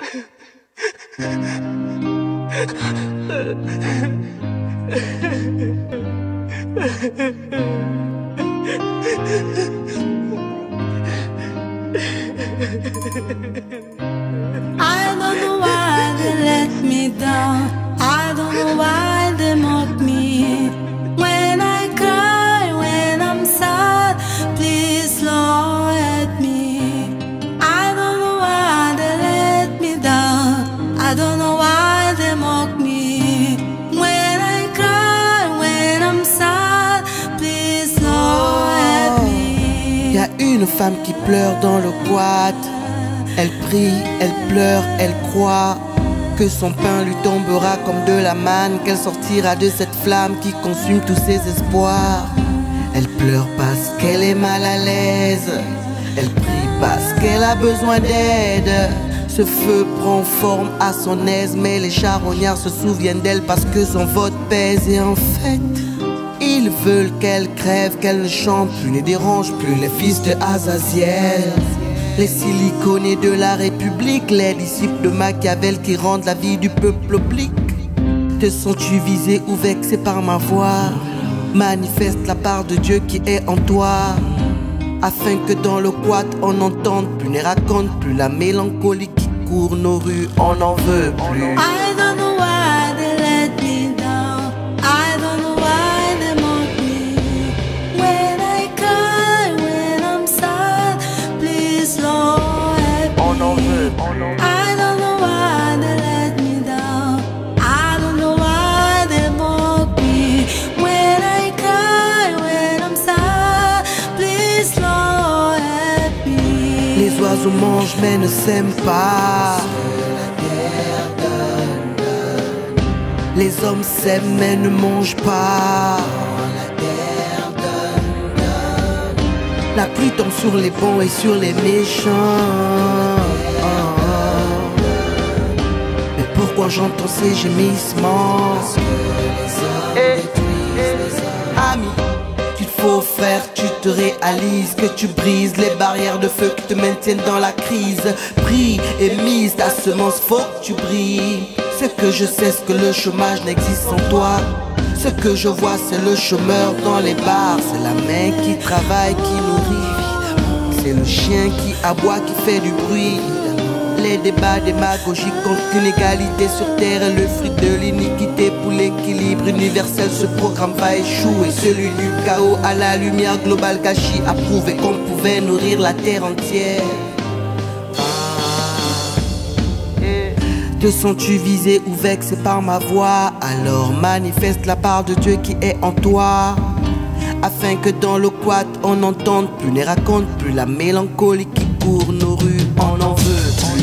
I don't know why they let me down. I don't know why they mock me. When I cry, when I'm sad, please Lord help me. I don't know why they let me down. I don't know why they mock me. When I cry, when I'm sad, please Lord help me. Y'a une femme qui pleure dans le boîte. Elle prie, elle pleure, elle croit que son pain lui tombera comme de la manne, qu'elle sortira de cette flamme qui consume tous ses espoirs. Elle pleure parce qu'elle est mal à l'aise, elle prie parce qu'elle a besoin d'aide. Ce feu prend forme à son aise, mais les charognards se souviennent d'elle parce que son vote pèse. Et en fait, ils veulent qu'elle crève, qu'elle ne chante plus, ne dérange plus les fils de Azaziel. Les siliconés de la République, les disciples de Machiavel qui rendent la vie du peuple oblique. Te sens-tu visé ou vexé par ma voix? Manifeste la part de Dieu qui est en toi, afin que dans le quad on n'entende plus, ne raconte plus la mélancolie qui court nos rues. On n'en veut plus. I don't know why they let me down. I don't know why they mock me. When I cry, when I'm sad, please Lord help me. Les oiseaux mangent mais ne s'aiment pas. Les hommes s'aiment mais ne mangent pas. La pluie tombe sur les bons et sur les méchants. Pourquoi j'entends ces gémissements? Parce que les hommes détruisent les amis. Qu'il faut faire, tu te réalises que tu brises les barrières de feu qui te maintiennent dans la crise. Prie et mise ta semence, faut que tu brilles. Ce que je sais, c'est que le chômage n'existe sans toi. Ce que je vois, c'est le chômeur dans les bars. C'est la main qui travaille, qui nourrit. C'est le chien qui aboie, qui fait du bruit. Les débats démagogiques contre l'inégalité sur terre est le fruit de l'iniquité. Pour l'équilibre universel, ce programme va échouer. Celui du chaos à la lumière globale, Gachi a prouvé qu'on pouvait nourrir la terre entière. Te sens-tu visé ou vexé par ma voix? Alors manifeste la part de Dieu qui est en toi, afin que dans le quad on n'entende plus, ne raconte plus la mélancolie qui court nos rues. On en veut.